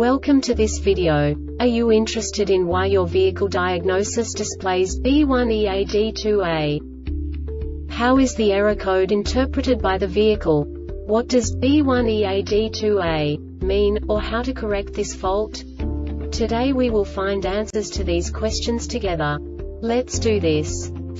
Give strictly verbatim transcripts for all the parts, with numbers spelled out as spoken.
Welcome to this video. Are you interested in why your vehicle diagnosis displays B one E A D two A? How is the error code interpreted by the vehicle? What does B one E A D two A mean, or how to correct this fault? Today we will find answers to these questions together. Let's do this.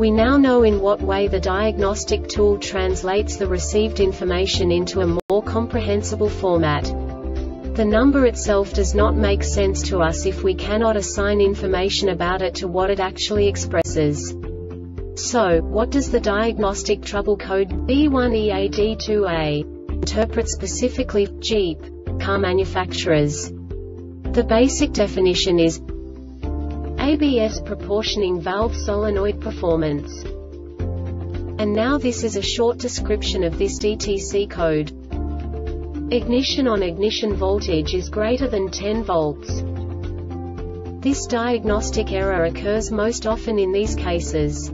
We now know in what way the diagnostic tool translates the received information into a more comprehensible format. The number itself does not make sense to us if we cannot assign information about it to what it actually expresses. So, what does the diagnostic trouble code B one E A D two A interpret specifically for Jeep car manufacturers? The basic definition is A B S proportioning valve solenoid performance. And now this is a short description of this D T C code. Ignition on ignition voltage is greater than ten volts. This diagnostic error occurs most often in these cases.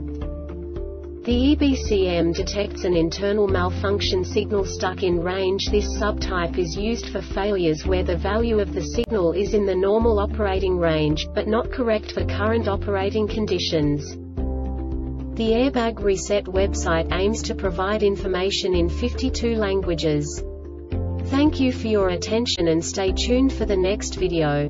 The E B C M detects an internal malfunction signal stuck in range. This subtype is used for failures where the value of the signal is in the normal operating range, but not correct for current operating conditions. The Airbag Reset website aims to provide information in fifty-two languages. Thank you for your attention and stay tuned for the next video.